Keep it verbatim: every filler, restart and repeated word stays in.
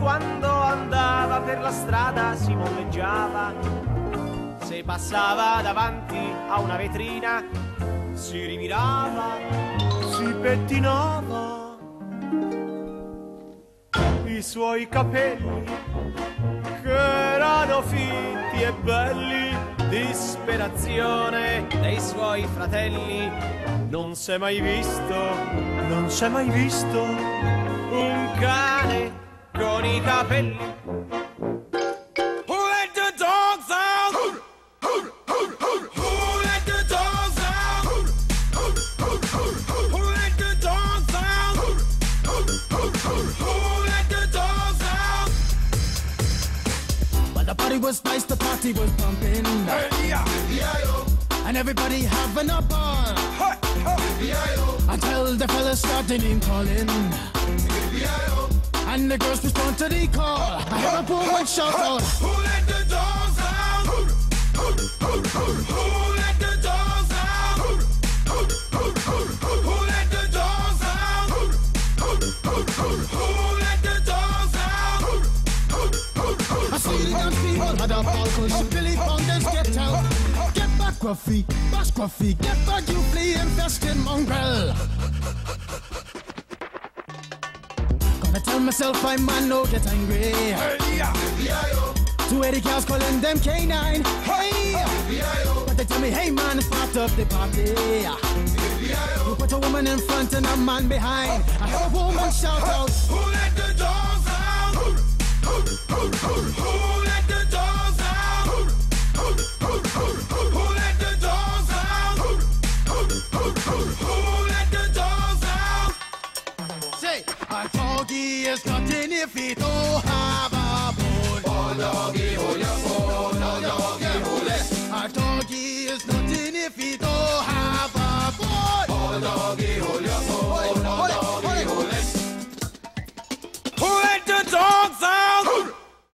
Quando andava per la strada si molleggiava, se passava davanti a una vetrina si rimirava, si pettinava. I suoi capelli, che erano fitti e belli, disperazione dei suoi fratelli. Non s'è mai visto, non s'è mai visto un cane con i capelli. Who let the dogs out? Who let the dogs out? Who let the dogs out? Who let the dogs out? But the party was nice, the party was pumping. Hey, yeah, yeah, yo. And everybody having a ball. Hey, hey, yeah, yo. Until the fellas started in calling. Yeah, yo. And the girls respond to the call. I have a poor one shout out. Who let the dogs out? Who let the dogs out? Who let the dogs out? Who let the dogs out? I see the young people had a balcony. Billy Fountains, get out. Get back, Gruffy. Bash, Gruffy. Get back, you flea infested mongrel. I tell myself I man no get angry. Hey, yeah, yeah, yo. Two eighty cows calling them canine. Hey, hey, yeah, yo. But they tell me, hey man, it's part of the party. Yeah, yo. You put a woman in front and a man behind. Uh, I have a woman uh, shout uh, out. Who let the dogs out? Who let the dogs out? Who let the dogs out? Who let the dogs out? Say. A doggy is nothing if he don't have a bone.